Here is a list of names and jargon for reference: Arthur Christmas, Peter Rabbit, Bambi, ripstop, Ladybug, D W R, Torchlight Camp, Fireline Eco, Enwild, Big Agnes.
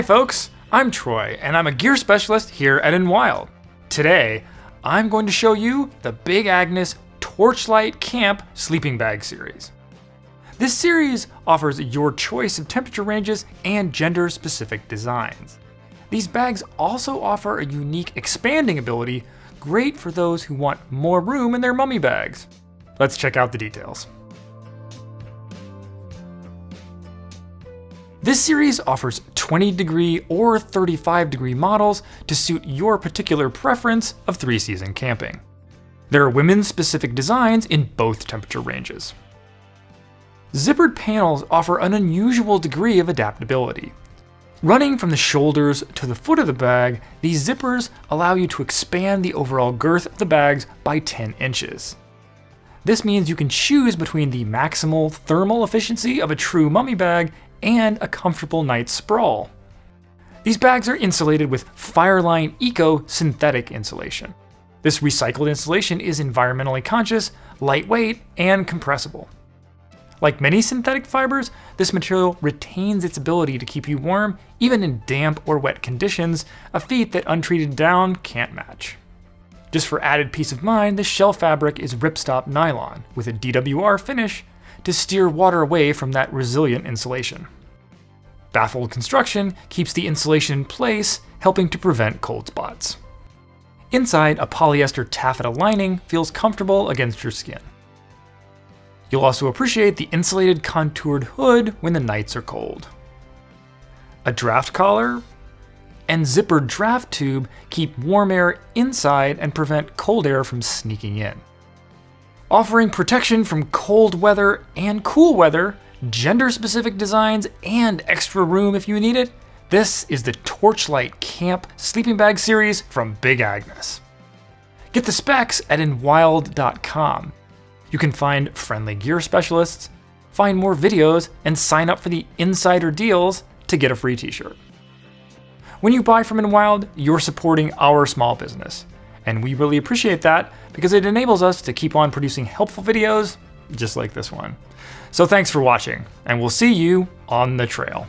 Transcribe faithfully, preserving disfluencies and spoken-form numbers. Hi folks, I'm Troy, and I'm a gear specialist here at N Wild. Today, I'm going to show you the Big Agnes Torchlight Camp Sleeping Bag Series. This series offers your choice of temperature ranges and gender-specific designs. These bags also offer a unique expanding ability, great for those who want more room in their mummy bags. Let's check out the details. This series offers twenty degree or thirty-five degree models to suit your particular preference of three-season camping. There are women-specific designs in both temperature ranges. Zippered panels offer an unusual degree of adaptability. Running from the shoulders to the foot of the bag, these zippers allow you to expand the overall girth of the bags by ten inches. This means you can choose between the maximal thermal efficiency of a true mummy bag and a comfortable night's sprawl. These bags are insulated with Fireline Eco synthetic insulation. This recycled insulation is environmentally conscious, lightweight, and compressible. Like many synthetic fibers, this material retains its ability to keep you warm even in damp or wet conditions, a feat that untreated down can't match. Just for added peace of mind, the shell fabric is ripstop nylon with a D W R finish to steer water away from that resilient insulation. Baffled construction keeps the insulation in place, helping to prevent cold spots. Inside, a polyester taffeta lining feels comfortable against your skin. You'll also appreciate the insulated contoured hood when the nights are cold. A draft collar and zippered draft tube keep warm air inside and prevent cold air from sneaking in. Offering protection from cold weather and cool weather, gender-specific designs, and extra room if you need it, this is the Torchlight Camp Sleeping Bag Series from Big Agnes. Get the specs at N Wild dot com. You can find friendly gear specialists, find more videos, and sign up for the insider deals to get a free t-shirt. When you buy from N Wild, you're supporting our small business. And we really appreciate that because it enables us to keep on producing helpful videos just like this one. So thanks for watching, and we'll see you on the trail.